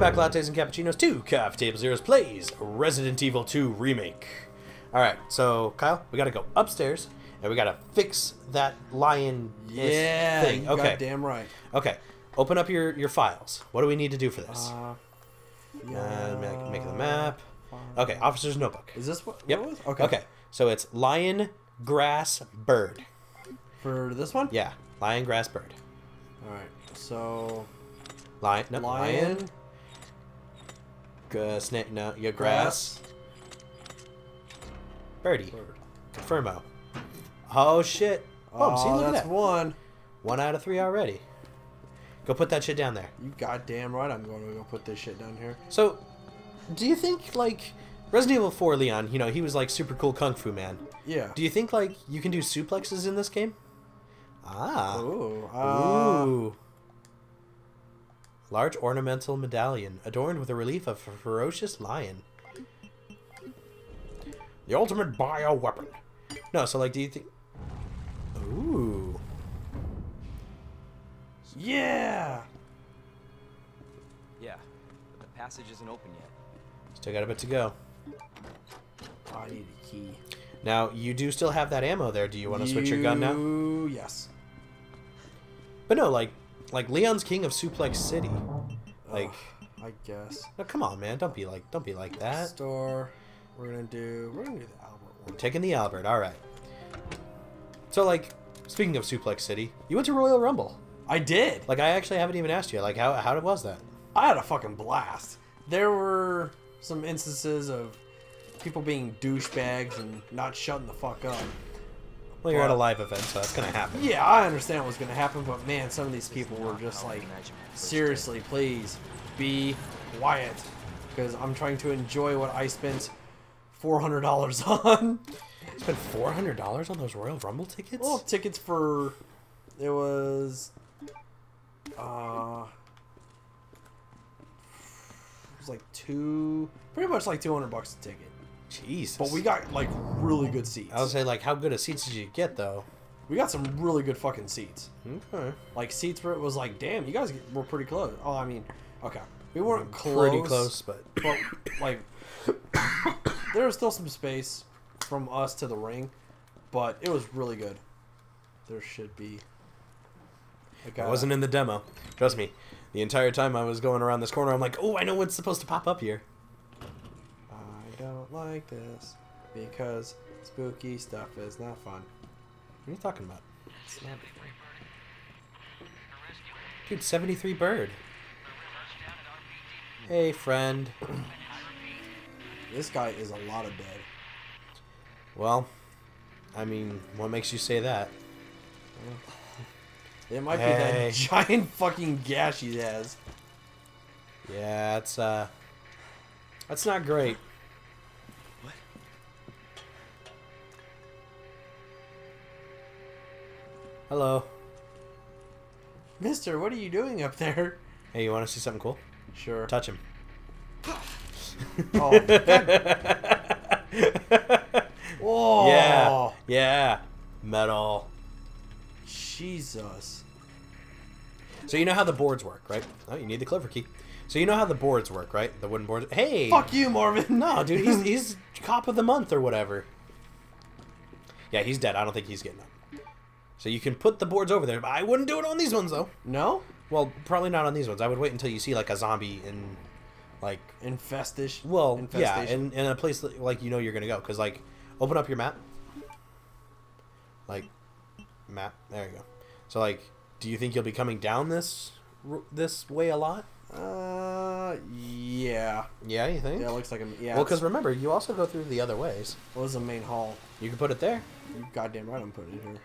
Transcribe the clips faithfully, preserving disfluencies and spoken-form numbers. Welcome back, lattes and cappuccinos, to Coffee Table Zeroes Plays Resident Evil two Remake. Alright, so, Kyle, we gotta go upstairs, and we gotta fix that lion yeah, thing. Yeah, okay. Damn right. Okay, open up your, your files. What do we need to do for this? Uh, yeah. uh, make, make the map. Okay, Officer's Notebook. Is this what, yep. what it was? Okay. Okay, so it's lion, grass, bird. For this one? Yeah, lion, grass, bird. Alright, so... Lion, no, lion, lion. Uh, snake, no, your grass. grass. Birdie. Bird. Confirmo. Oh shit. Oh, see, look that's at that. one. One out of three already. Go put that shit down there. You goddamn right I'm going to go put this shit down here. So, do you think, like, Resident Evil four, Leon, you know, he was like super cool kung fu man. Yeah. Do you think, like, you can do suplexes in this game? Ah. Ooh. Uh... Ooh. Large ornamental medallion, adorned with a relief of a ferocious lion. The ultimate bioweapon. No, so like, do you think... Ooh. Yeah! Yeah, but the passage isn't open yet. Still got a bit to go. I need a key. Now, you do still have that ammo there. Do you want to you... switch your gun now? Yes. But no, like... Like, Leon's king of Suplex City. Like... Oh, I guess. No, come on, man. Don't be like don't be like that. Store. We're gonna do... We're gonna do the Albert one. We're taking the Albert. Alright. So, like, speaking of Suplex City, you went to Royal Rumble. I did! Like, I actually haven't even asked you. Like, how, how was that? I had a fucking blast. There were some instances of people being douchebags and not shutting the fuck up. Well, you're at a live event, so that's gonna happen. Yeah, I understand what's gonna happen, but man, some of these people were just like, seriously, please, be quiet, because I'm trying to enjoy what I spent four hundred dollars on. You spent four hundred dollars on those Royal Rumble tickets? Well, tickets for, it was, uh, it was like two, pretty much like two hundred bucks a ticket. Jesus. But we got, like, really good seats. I would say, like, how good of seats did you get, though? We got some really good fucking seats. Okay. Like, seats where it was like, damn, you guys were pretty close. Oh, I mean, okay. We weren't I'm close. Pretty close, but... but like, there was still some space from us to the ring, but it was really good. There should be... I wasn't in the demo. Trust me. The entire time I was going around this corner, I'm like, oh, I know what's supposed to pop up here. Don't like this because spooky stuff is not fun. What are you talking about? Dude, seventy-three bird. Hey, friend. This guy is a lot of dead. Well, I mean, what makes you say that? It might hey. be that giant fucking gash he has. Yeah, it's uh, that's not great. Hello. Mister, what are you doing up there? Hey, you want to see something cool? Sure. Touch him. Oh, whoa. Yeah. Yeah. Metal. Jesus. So you know how the boards work, right? Oh, you need the clever key. So you know how the boards work, right? The wooden boards. Hey. Fuck you, Marvin. No, dude. He's, he's cop of the month or whatever. Yeah, he's dead. I don't think he's getting up. So you can put the boards over there, but I wouldn't do it on these ones, though. No? Well, probably not on these ones. I would wait until you see, like, a zombie in, like... Infestish? Well, Infestation. yeah, in, in a place, that, like, you know you're going to go. Because, like, open up your map. Like, map. There you go. So, like, do you think you'll be coming down this this way a lot? Uh, yeah. Yeah, you think? Yeah, it looks like a... Yeah, well, because remember, you also go through the other ways. What was the main hall? You can put it there. You're goddamn right I'm putting it here.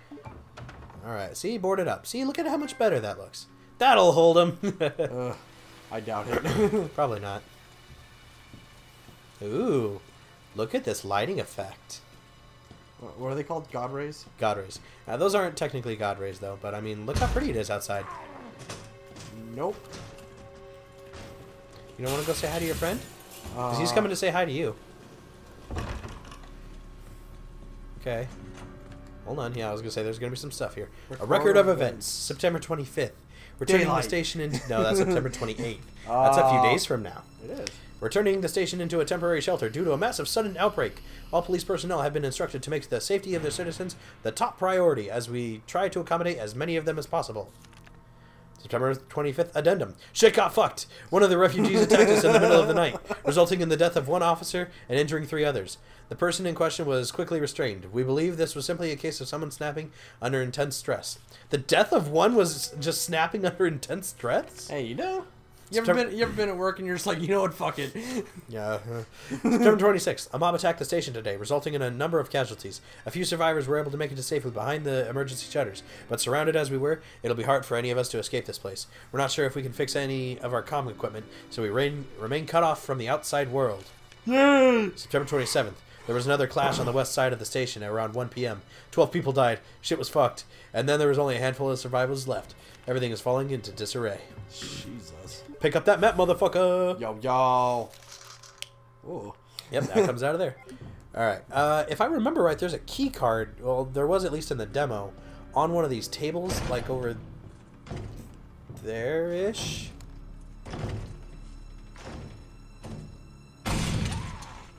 Alright, see? Boarded up. See? Look at how much better that looks. That'll hold him! uh, I doubt it. Probably not. Ooh. Look at this lighting effect. What are they called? God rays? God rays. Now, those aren't technically God rays, though, but I mean, look how pretty it is outside. Nope. You don't want to go say hi to your friend? Because uh, he's coming to say hi to you. Okay. Hold on, yeah, I was going to say there's going to be some stuff here. We're a record of events, September twenty-fifth. Returning Daylight. the station into... No, that's September twenty-eighth. Uh, that's a few days from now. It is. Returning the station into a temporary shelter due to a massive sudden outbreak. All police personnel have been instructed to make the safety of their citizens the top priority as we try to accommodate as many of them as possible. September twenty-fifth, addendum. Shit got fucked. One of the refugees attacked us in the middle of the night, resulting in the death of one officer and injuring three others. The person in question was quickly restrained. We believe this was simply a case of someone snapping under intense stress. The death of one was just snapping under intense stress? Hey, you know... You ever, been, you ever been at work and you're just like, you know what, fuck it. Yeah. September twenty-sixth, a mob attacked the station today, resulting in a number of casualties. A few survivors were able to make it to safety behind the emergency shutters, but surrounded as we were, it'll be hard for any of us to escape this place. We're not sure if we can fix any of our comm equipment, so we rain, remain cut off from the outside world. Yay! September twenty-seventh, there was another clash on the west side of the station at around one P M Twelve people died. Shit was fucked. And then there was only a handful of survivors left. Everything is falling into disarray. Jesus. Pick up that map, motherfucker! Yo, yo! Ooh. Yep, that comes out of there. Alright. Uh, if I remember right, there's a key card. Well, there was at least in the demo. On one of these tables, like over there-ish?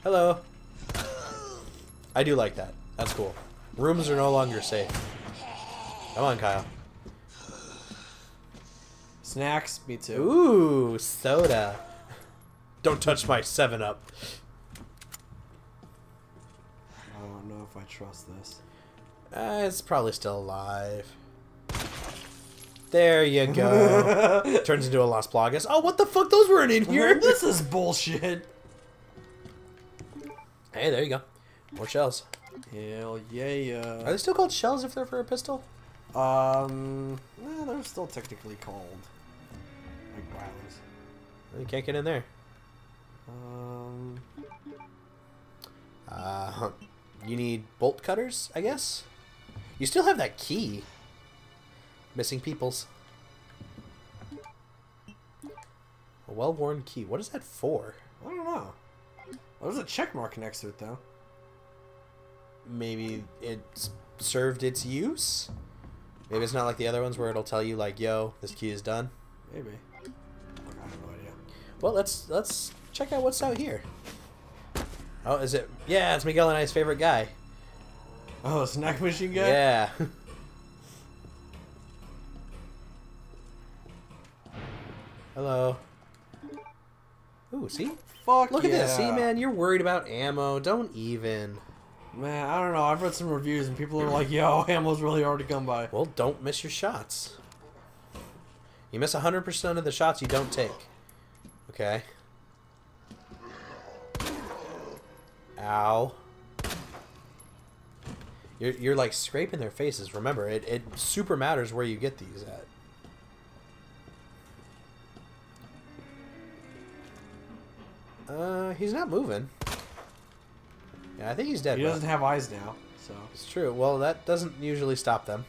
Hello. I do like that. That's cool. Rooms are no longer safe. Come on, Kyle. Snacks, me too. Ooh, soda. Don't touch my seven up. I don't know if I trust this. Uh, it's probably still alive. There you go. Turns into a Las Plagas. Oh, what the fuck? Those weren't in here. This is bullshit. Hey, there you go. More shells. Hell yeah. Are they still called shells if they're for a pistol? Um, eh, they're still technically called like Wiley's. You can't get in there. Um, uh, you need bolt cutters, I guess. You still have that key. Missing peoples. A well-worn key. What is that for? I don't know. Well, there's a check mark next to it, though. Maybe it served its use. Maybe it's not like the other ones where it'll tell you like, "Yo, this key is done." Maybe. I have no idea. Well, let's let's check out what's out here. Oh, is it? Yeah, it's Miguel and I's favorite guy. Oh, the snack machine guy. Yeah. Hello. Ooh, see? Fuck. Look yeah. at this. See, man, you're worried about ammo. Don't even. Man, I don't know. I've read some reviews and people are like, yo, ammo's really hard to come by. Well, don't miss your shots. You miss one hundred percent of the shots you don't take. Okay. Ow. You're, you're like scraping their faces. Remember, it, it super matters where you get these at. Uh, he's not moving. Yeah, I think he's dead. He doesn't have eyes now, so... It's true. Well, that doesn't usually stop them.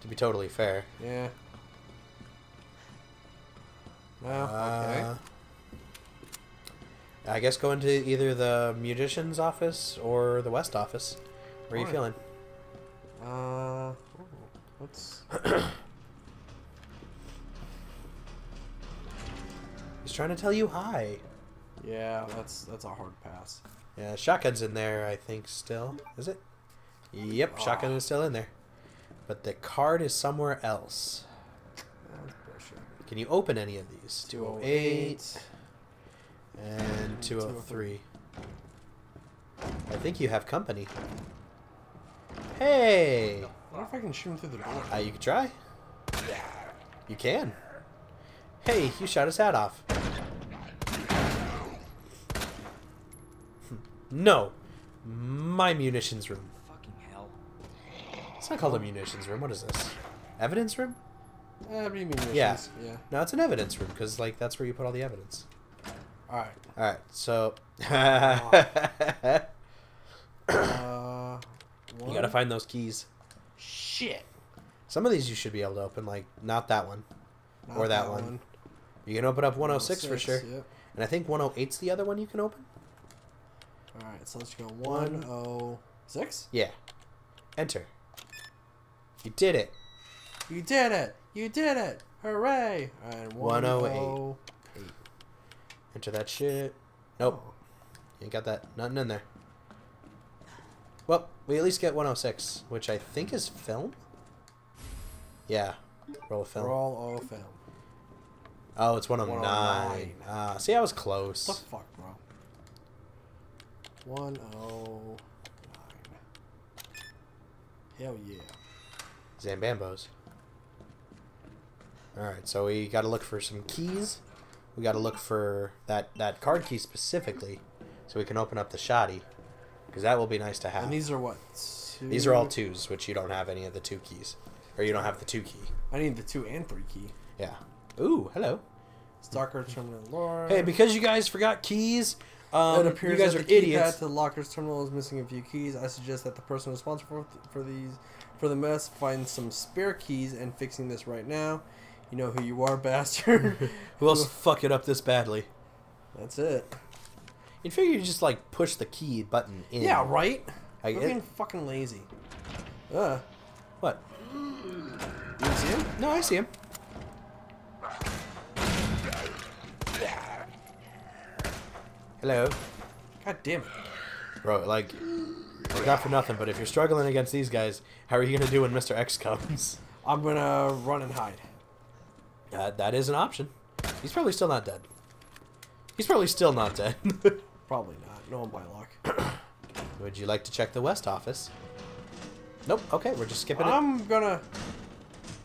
To be totally fair. Yeah. No, uh, okay. I guess go into either the musician's office or the west office. Where are you feeling? Uh... What's... He's trying to tell you hi. Yeah, that's that's a hard pass. Yeah, shotgun's in there, I think, still. Is it? Yep, oh. Shotgun is still in there. But the card is somewhere else. That's bullshit. Can you open any of these? two oh eight and two oh three. I think you have company. Hey! I wonder if I can shoot him through the door. Uh, you can try. You can. Hey, you shot his hat off. No, my munitions room. Fucking hell! It's not called a munitions room. What is this? Evidence room? Uh, what do you mean munitions? Yeah. yeah. No, it's an evidence room because like that's where you put all the evidence. All right. All right. So. uh, you gotta find those keys. Shit. Some of these you should be able to open, like not that one, not or that, that one. one. You can open up one oh six, one oh six for sure, yep. And I think one oh eight's the other one you can open. Alright, so let's go one oh six? Yeah. Enter. You did it. You did it. You did it. Hooray. And one oh eight. Enter that shit. Nope. You ain't got that. Nothing in there. Well, we at least get one oh six, which I think is film? Yeah. Roll of film. Roll of film. Oh, it's one oh nine. one oh nine. Ah, see, I was close. What the fuck, bro? one oh nine. Hell yeah. Zambambos. Alright, so we gotta look for some keys. We gotta look for that, that card key specifically, so we can open up the shoddy. Because that will be nice to have. And these are what? Two? These are all twos, which you don't have any of the two keys. Or you don't have the two key. I need the two and three key. Yeah. Ooh, hello. Stalker's Terminal Lore. Hey, because you guys forgot keys, um, it appears you guys that the are idiots. The locker's terminal is missing a few keys. I suggest that the person responsible for, for these for the mess find some spare keys and fixing this right now. You know who you are, bastard. Who else fuck it up this badly? That's it. You'd figure you just like push the key button in. Yeah, right. I am being fucking lazy. Uh. What? You see him? No, I see him. Hello. God damn it. Bro, like, like, not for nothing, but if you're struggling against these guys, how are you going to do when Mister X comes? I'm going to run and hide. Uh, that is an option. He's probably still not dead. He's probably still not dead. Probably not. No one by luck. Would you like to check the West office? Nope. Okay, we're just skipping I'm it. I'm going to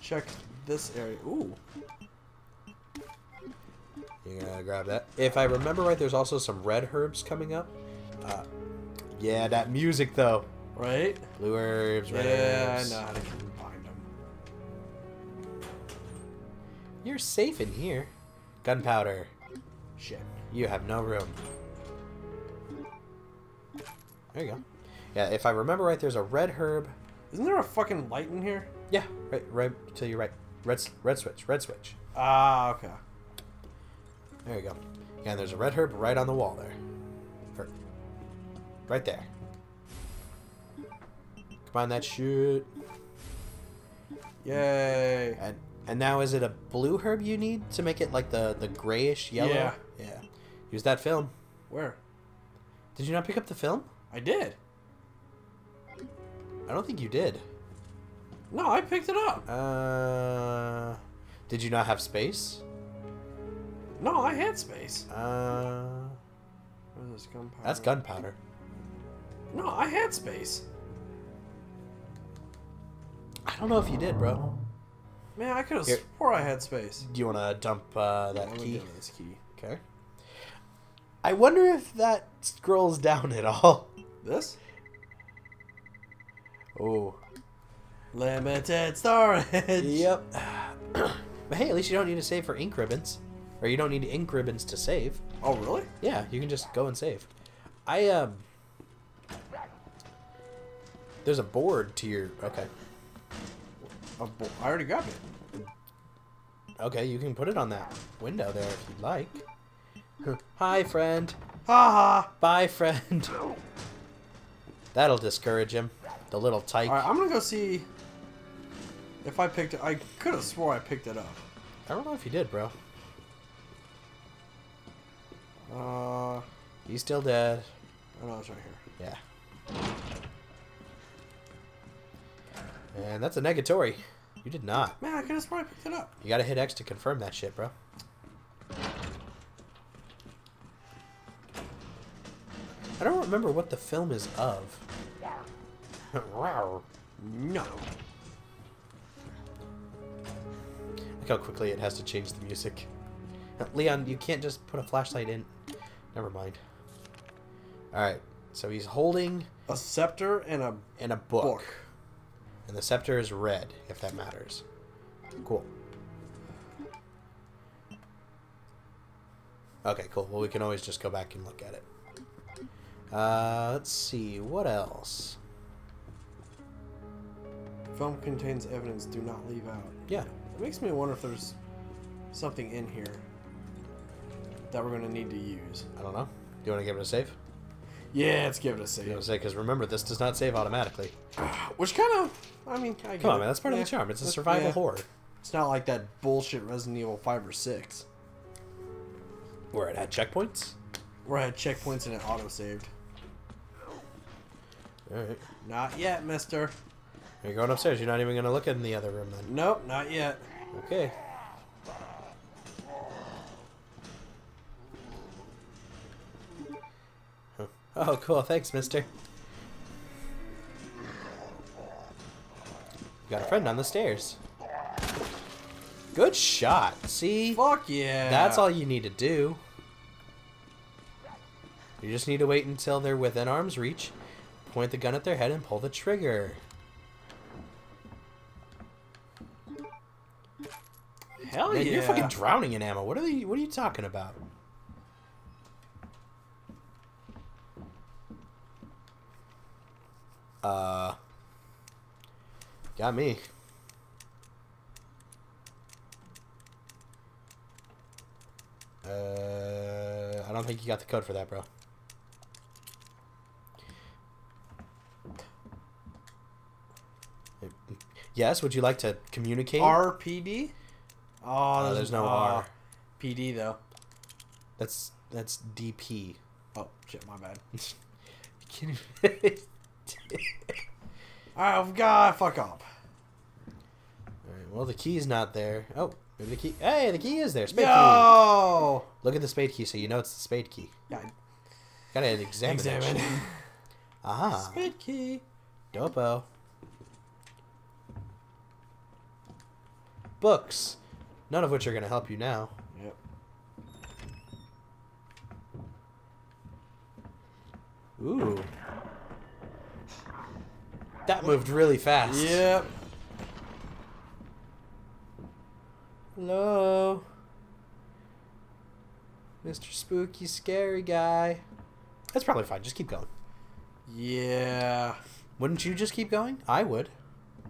check this area. Ooh. You're gonna grab that. If I remember right, there's also some red herbs coming up. Uh, yeah, that music though. Right? Blue herbs, red yeah, herbs. Yeah, I know how to combine them. You're safe in here. Gunpowder. Shit. You have no room. There you go. Yeah, if I remember right, there's a red herb. Isn't there a fucking light in here? Yeah, right, right to your right. Red, red switch, red switch. Ah, uh, okay. There you go. Yeah, and there's a red herb right on the wall there. Herb. Right there. Combine that shit. Yay. And, and now is it a blue herb you need to make it like the, the grayish yellow? Yeah. Yeah. Use that film. Where? Did you not pick up the film? I did. I don't think you did. No, I picked it up. Uh, did you not have space? No, I had space. Uh, what is this gunpowder? That's gunpowder. No, I had space. I don't know if you did, bro. Man, I could have swore I had space. Do you want to dump uh, that yeah, key? This key? Okay. I wonder if that scrolls down at all. This? Oh. Limited storage. Yep. But hey, at least you don't need to save for ink ribbons. Or you don't need ink ribbons to save. Oh, really? Yeah, you can just go and save. I, um... There's a board to your... Okay. A bo I already grabbed it. Okay, you can put it on that window there if you'd like. Hi, friend. Ha ha. Bye, friend. That'll discourage him. The little tyke. Alright, I'm gonna go see if I picked it. I could have swore I picked it up. I don't know if you did, bro. Uh, he's still dead. Oh no, it's right here. Yeah. And that's a negatory. You did not. Man, I could have sworn I picked it up. You gotta hit X to confirm that shit, bro. I don't remember what the film is of. Wow. No. Look how quickly it has to change the music. Leon, you can't just put a flashlight in. Never mind. Alright, so he's holding... A scepter and a... And a book. book. And the scepter is red, if that matters. Cool. Okay, cool. Well, we can always just go back and look at it. Uh, let's see. What else? Film contains evidence. Do not leave out. Yeah. It makes me wonder if there's something in here that we're going to need to use. I don't know. Do you want to give it a save? Yeah, let's give it a save. I was gonna say, because remember, this does not save automatically. Which kind of, I mean, I get Come on, it. man, that's part yeah. of the charm. It's a survival yeah. horror. It's not like that bullshit Resident Evil five or six. Where it had checkpoints? Where it had checkpoints and it auto-saved. Alright. Not yet, mister. You're going upstairs. You're not even going to look in the other room then. Nope, not yet. Okay. Oh, cool. Thanks, mister. Got a friend on the stairs. Good shot. See? Fuck yeah. That's all you need to do. You just need to wait until they're within arm's reach, point the gun at their head, and pull the trigger. Hell Man, yeah. You're fucking drowning in ammo. What are they, what are you talking about? Uh, got me. Uh, I don't think you got the code for that, bro. Yes, would you like to communicate? R P D? Oh, there's, uh, there's no uh, R. P D, though. That's, that's D P. Oh, shit, my bad. You kidding me? Alright, we've got to fuck up. Alright, well, the key's not there. Oh, maybe the key. Hey, the key is there. Spade no! key. Look at the spade key so you know it's the spade key. Yeah. Gotta examine it. Aha. Spade key. Dopo. Books. None of which are going to help you now. Yep. Ooh. That moved really fast. Yep. Hello. Mister Spooky Scary Guy. That's probably fine. Just keep going. Yeah. Wouldn't you just keep going? I would.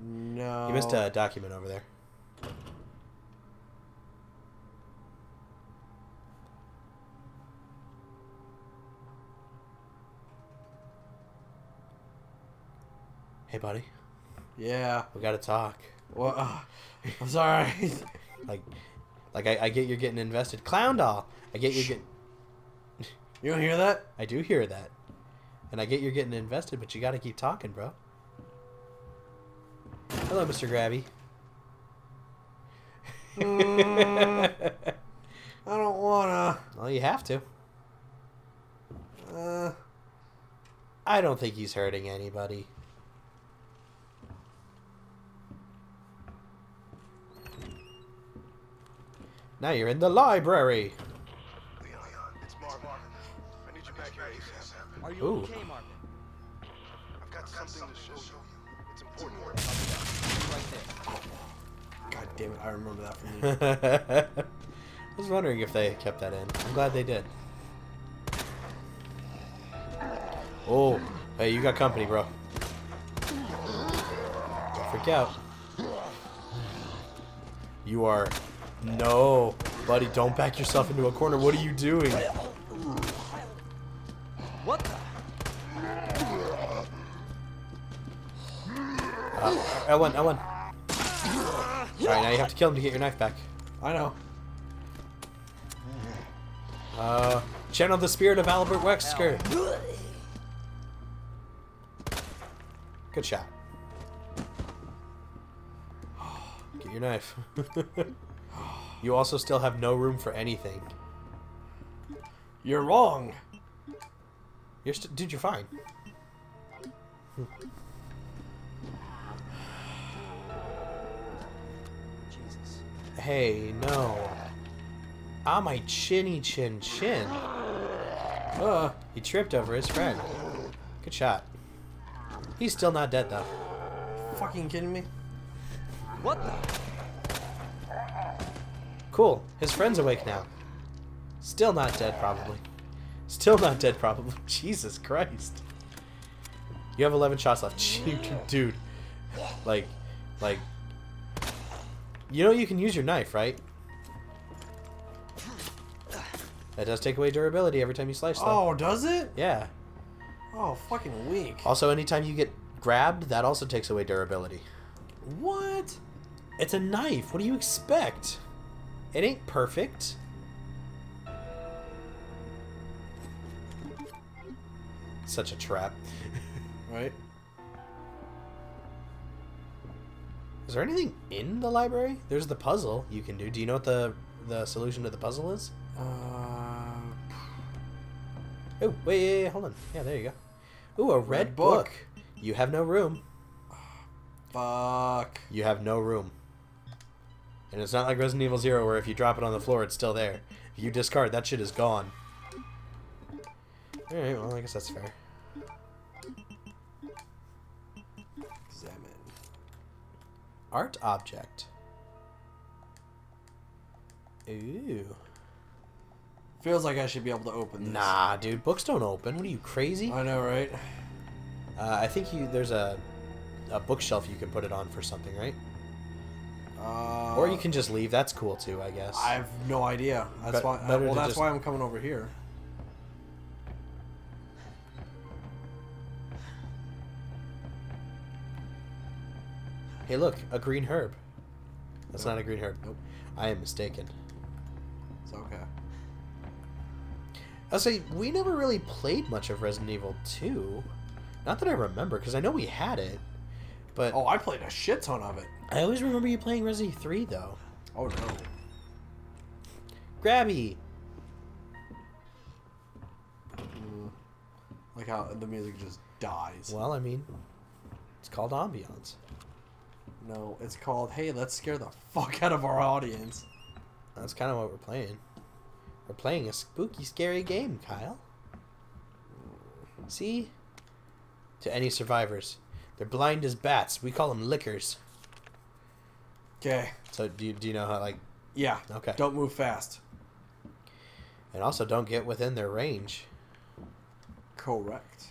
No. You missed a document over there. Hey, buddy. Yeah. We gotta talk. Well, uh, I'm sorry. like, like I, I get you're getting invested. Clown doll. I get you're getting... You don't hear that? I do hear that. And I get you're getting invested, but you gotta keep talking, bro. Hello, Mister Grabby. Mm, I don't wanna. Well, you have to. Uh, I don't think he's hurting anybody. Now you're in the library. Leon, it's Marvin. I need you back here. Are you Ooh. okay, Marvin? I've got something to show you. It's important. Right there. God damn it! I remember that from you. I was wondering if they kept that in. I'm glad they did. Oh, hey, you got company, bro. Don't freak out. You are. No, buddy, don't back yourself into a corner. What are you doing? What the? Uh, I won, I won. Alright, now you have to kill him to get your knife back. I know. Uh, channel the spirit of Albert Wesker. Good shot. Get your knife. You also still have no room for anything. You're wrong. You're st dude, you're fine. Jesus. Hey, no. Ah, my chinny chin chin. Uh, he tripped over his friend. Good shot. He's still not dead though. Fucking kidding me? What the? Cool. His friend's awake now. Still not dead, probably. Still not dead, probably. Jesus Christ. You have eleven shots left. Dude. Like, like... You know you can use your knife, right? That does take away durability every time you slice, though. Oh, does it? Yeah. Oh, fucking weak. Also, anytime you get grabbed, that also takes away durability. What? It's a knife. What do you expect? It ain't perfect. Such a trap. Right? Is there anything in the library? There's the puzzle you can do. Do you know what the, the solution to the puzzle is? Uh... Oh, wait, yeah, yeah, hold on. Yeah, there you go. Ooh, a red, red book. book. You have no room. Oh, fuck. You have no room. And it's not like Resident Evil Zero where if you drop it on the floor, it's still there. If you discard, that shit is gone. Alright, well, I guess that's fair. Examine. Art object. Ooh. Feels like I should be able to open this. Nah, dude. Books don't open. What are you, crazy? I know, right? Uh, I think you there's a, a bookshelf you can put it on for something, right? Uh, or you can just leave. That's cool, too, I guess. I have no idea. That's but, why. I, well, that's just... why I'm coming over here. Hey, look. A green herb. That's nope. not a green herb. Nope. I am mistaken. It's okay. I'll say, we never really played much of Resident Evil two. Not that I remember, because I know we had it. But oh, I played a shit ton of it. I always remember you playing Resident Evil three, though. Oh, no. Grabby! Mm. Like how the music just dies. Well, I mean, it's called ambiance. No, it's called, hey, let's scare the fuck out of our audience. That's kind of what we're playing. We're playing a spooky, scary game, Kyle. See? To any survivors. They're blind as bats. We call them Lickers. Okay. So do you, do you know how, like... Yeah. Okay. Don't move fast. And also don't get within their range. Correct.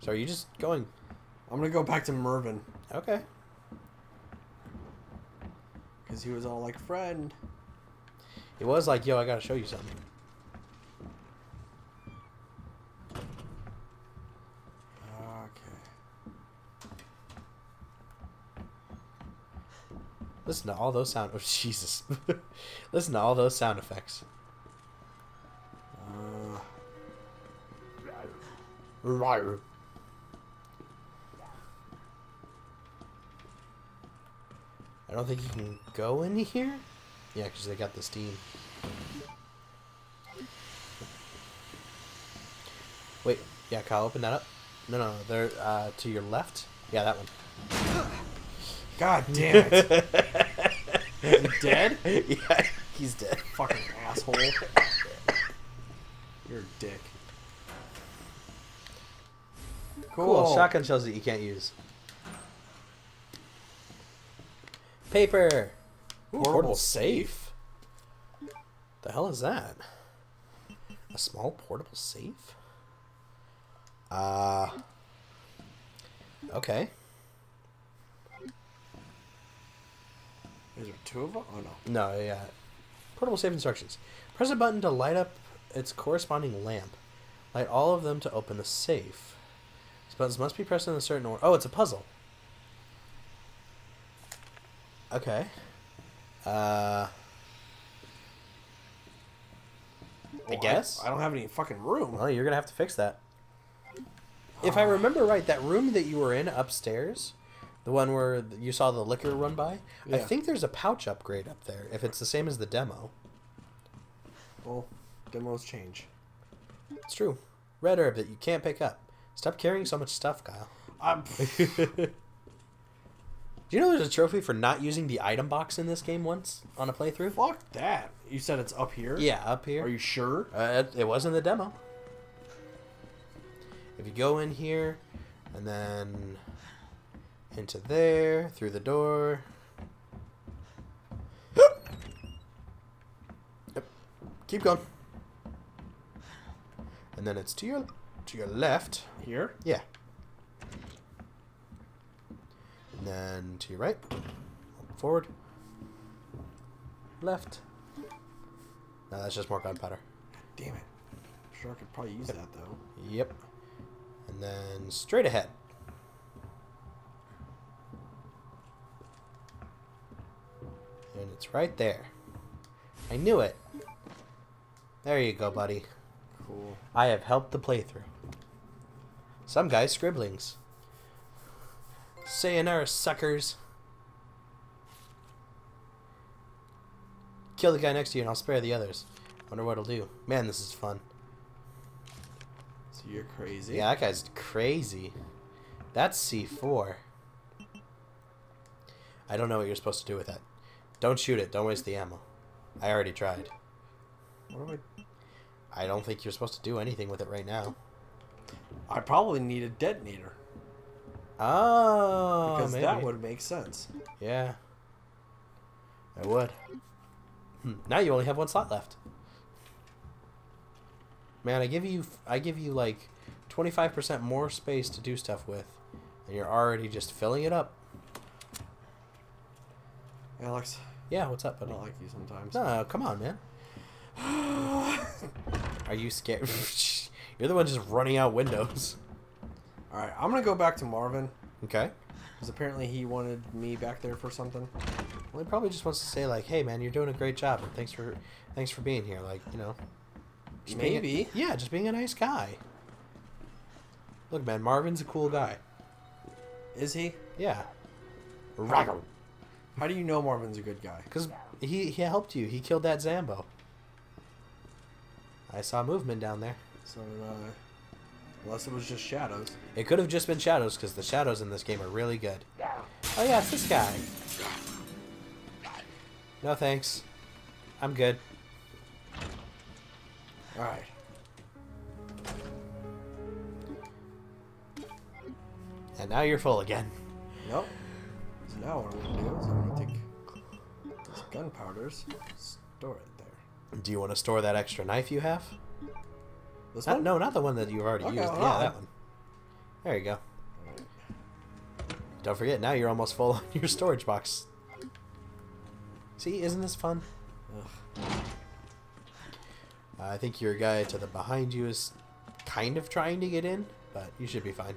So are you just going... I'm going to go back to Marvin. Okay. Because he was all like, friend. He was like, yo, I got to show you something. Listen to all those sound... Oh, Jesus. Listen to all those sound effects. Uh... I don't think you can go in here? Yeah, because they got the steam. Wait. Yeah, Kyle, open that up. No, no, no. They're uh, to your left. Yeah, that one. God damn it. Is he dead? Yeah, he's dead. Fucking asshole. You're a dick. Cool. cool. Shotgun shells that you can't use. Paper. Ooh, portable safe. safe. The hell is that? A small portable safe? Uh. Okay. Is there two of them? Oh, no. No, yeah. Portable safe instructions. Press a button to light up its corresponding lamp. Light all of them to open the safe. These buttons must be pressed in a certain order. Oh, it's a puzzle. Okay. Uh... Well, I guess? I, I don't have any fucking room. Well, you're going to have to fix that. If I remember right, that room that you were in upstairs... The one where you saw the liquor run by? Yeah. I think there's a pouch upgrade up there, if it's the same as the demo. Well, demos change. It's true. Red herb that you can't pick up. Stop carrying so much stuff, Kyle. I'm... Do you know there's a trophy for not using the item box in this game once on a playthrough? Fuck that. You said it's up here? Yeah, up here. Are you sure? Uh, it, it was in the demo. If you go in here, and then... into there, through the door. Yep. Keep going. And then it's to your to your left. Here? Yeah. And then to your right. Forward. Left. No, that's just more gunpowder. Damn it. I'm sure I could probably use yep. that though. Yep. and then straight ahead. And it's right there. I knew it. There you go, buddy. Cool. I have helped the playthrough. Some guy's scribblings. Sayonara, suckers. Kill the guy next to you and I'll spare the others. Wonder what it'll do. Man, this is fun. So you're crazy. Yeah, that guy's crazy. That's C four. I don't know what you're supposed to do with that. Don't shoot it. Don't waste the ammo. I already tried. What do I... I don't think you're supposed to do anything with it right now. I probably need a detonator. Oh, because maybe that would make sense. Yeah. I would. Now you only have one slot left. Man, I give you, I give you like twenty-five percent more space to do stuff with, and you're already just filling it up. Alex. Yeah, what's up, buddy? I don't like you sometimes. No, come on, man. Are you scared? You're the one just running out windows. All right, I'm gonna go back to Marvin. Okay. Because apparently he wanted me back there for something. Well, he probably just wants to say, like, hey, man, you're doing a great job, and thanks for thanks for being here. Like, you know. Maybe. A, yeah, just being a nice guy. Look, man, Marvin's a cool guy. Is he? Yeah. How, how do you know Marvin's a good guy? Because he, he helped you. He killed that Zambo. I saw movement down there. So did I. Unless it was just shadows. It could have just been shadows, because the shadows in this game are really good. Oh, yeah, it's this guy. No thanks. I'm good. Alright. And now you're full again. Nope. So now what I'm going to do is I'm going to take these gunpowders, store it there. Do you want to store that extra knife you have? This not, one? No, not the one that you already okay, used. Well, yeah, right. that one. There you go. Don't forget, now you're almost full on your storage box. See, isn't this fun? Ugh. Uh, I think your guy to the behind you is kind of trying to get in, but you should be fine.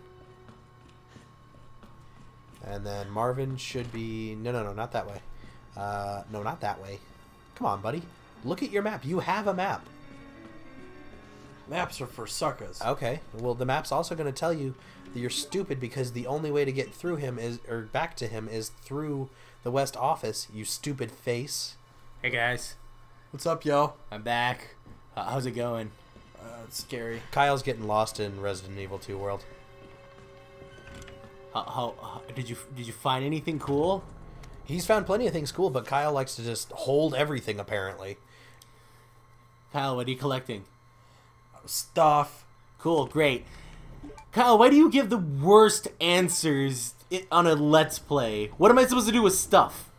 And then Marvin should be... No, no, no, not that way. Uh, no, not that way. Come on, buddy. Look at your map. You have a map. Maps are for suckers. Okay. Well, the map's also going to tell you that you're stupid because the only way to get through him is... Or back to him is through... The West Office, you stupid face. Hey guys, what's up, yo? I'm back. Uh, how's it going? Uh, it's scary. Kyle's getting lost in Resident Evil two world. How, how, how did you did you find anything cool? He's found plenty of things cool, but Kyle likes to just hold everything apparently. Kyle, what are you collecting? Stuff. Cool, great. Kyle, why do you give the worst answers? It, on a Let's Play. What am I supposed to do with stuff?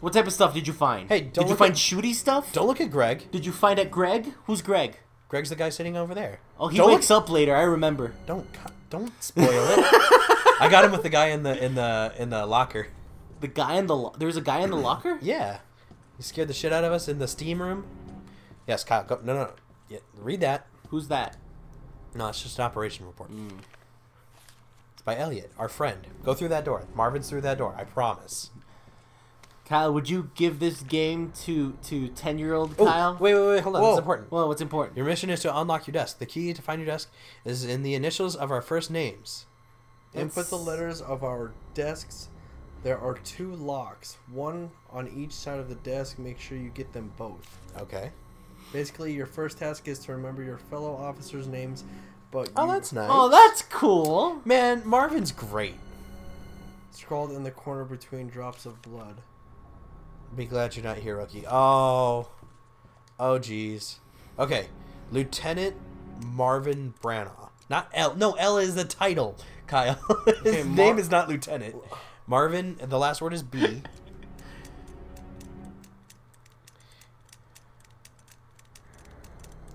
What type of stuff did you find? Hey, don't Did you find at, shooty stuff? Don't look at Greg. Did you find at Greg? Who's Greg? Greg's the guy sitting over there. Oh, he don't wakes look, up later. I remember. Don't don't spoil it. I got him with the guy in the in the in the locker. The guy in the there's a guy in the locker? Yeah. He scared the shit out of us in the steam room. Yes, Kyle. Go, no, no, no. Yeah, read that. Who's that? No, it's just an operation report. Mm. By Elliot, our friend. Go through that door. Marvin's through that door. I promise. Kyle, would you give this game to to ten-year-old Kyle? Wait, wait, wait. Hold on. Whoa. It's important. Well, what's important? Your mission is to unlock your desk. The key to find your desk is in the initials of our first names. Input the letters of our desks. There are two locks. One on each side of the desk. Make sure you get them both. Okay. Basically, your first task is to remember your fellow officers' names. But oh, you... that's nice. Oh, that's cool. Man, Marvin's great. Scrawled in the corner between drops of blood. Be glad you're not here, Rookie. Oh. Oh, jeez. Okay. Lieutenant Marvin Branagh. Not L. No, L is the title, Kyle. His okay, Mar name is not Lieutenant. Marvin, the last word is B.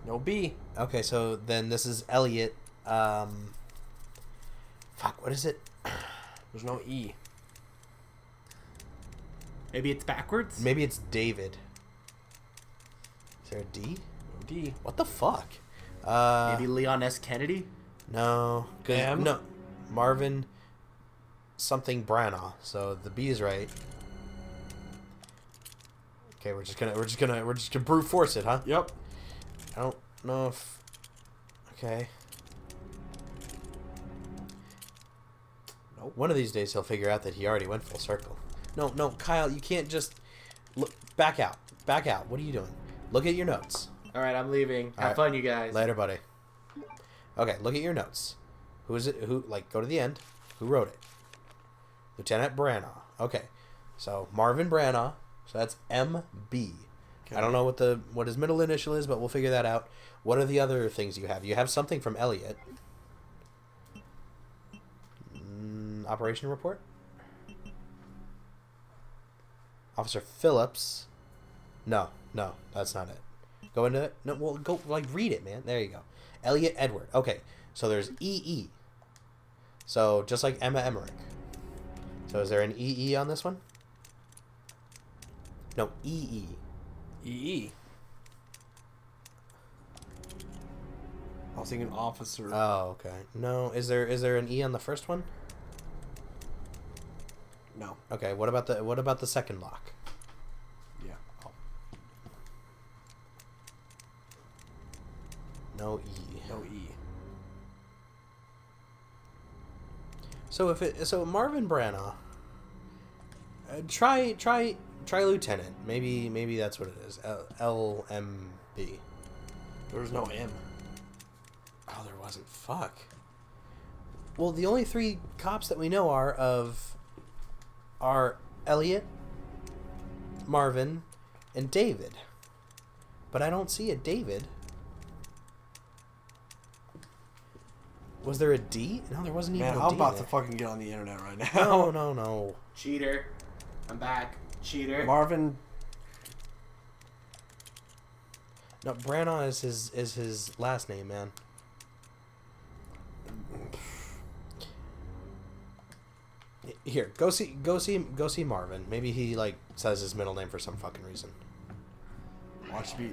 No B. Okay, so then this is Elliot. Um, fuck, what is it? There's no E. Maybe it's backwards? Maybe it's David. Is there a D? No D. What the fuck? Uh, Maybe Leon S Kennedy? No. Good. No. Marvin something Branagh. So the B is right. Okay, we're just gonna we're just gonna we're just gonna brute force it, huh? Yep. I don't know if. Okay. Nope. One of these days he'll figure out that he already went full circle. No, no, Kyle, you can't just look back out. Back out. What are you doing? Look at your notes. All right, I'm leaving. All Have right. fun, you guys. Later, buddy. Okay, look at your notes. Who is it? Who, like, go to the end. Who wrote it? Lieutenant Branagh. Okay, so Marvin Branagh. So that's M B. Okay. I don't know what the what his middle initial is, but we'll figure that out. What are the other things you have? You have something from Elliot. Mm, operation report. Officer Phillips. No, no, that's not it. Go into it. No, well, go like read it, man. There you go. Elliot Edward. Okay, so there's E E. So just like Emma Emmerich. So is there an E E on this one? No, E E. E E. I was thinking officer. Oh, okay. No, is there is there an E on the first one? No. Okay. What about the what about the second lock? Yeah. Oh. No E. No E. So if it so Marvin Branagh. Uh, try try. Try Lieutenant. Maybe maybe that's what it is. L M B. There was no M. Oh, there wasn't. Fuck. Well, the only three cops that we know are of are Elliot, Marvin, and David. But I don't see a David. Was there a D? No, there wasn't even Man, a I'm D. Man, I'm about there. to fucking get on the internet right now. No, no, no. Cheater. I'm back. Cheater. Marvin. No, Branagh is his is his last name, man. Here, go see go see go see Marvin. Maybe he like says his middle name for some fucking reason. Watch me.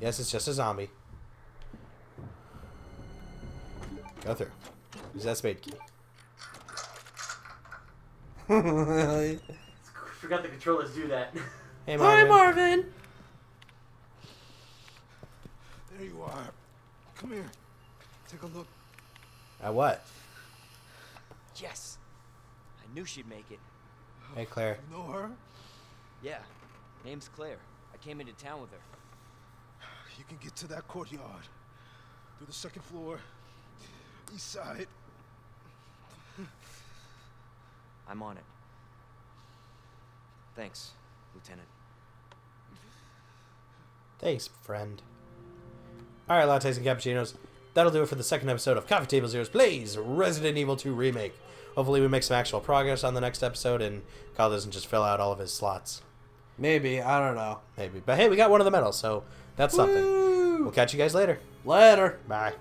Yes, it's just a zombie. Go through. Use that spade key. Forgot the controllers do that. Hey, Marvin. Hi, Marvin. There you are. Come here. Take a look. At what? Yes. I knew she'd make it. Hey, Claire. You know her? Yeah. Name's Claire. I came into town with her. You can get to that courtyard. Through the second floor. East side. I'm on it. Thanks, Lieutenant. Thanks, friend. All right, lattes and cappuccinos. That'll do it for the second episode of Coffee Table Zeroes Plays Resident Evil two Remake. Hopefully we make some actual progress on the next episode and Kyle doesn't just fill out all of his slots. Maybe. I don't know. Maybe. But hey, we got one of the medals, so that's Woo! something. We'll catch you guys later. Later. Bye.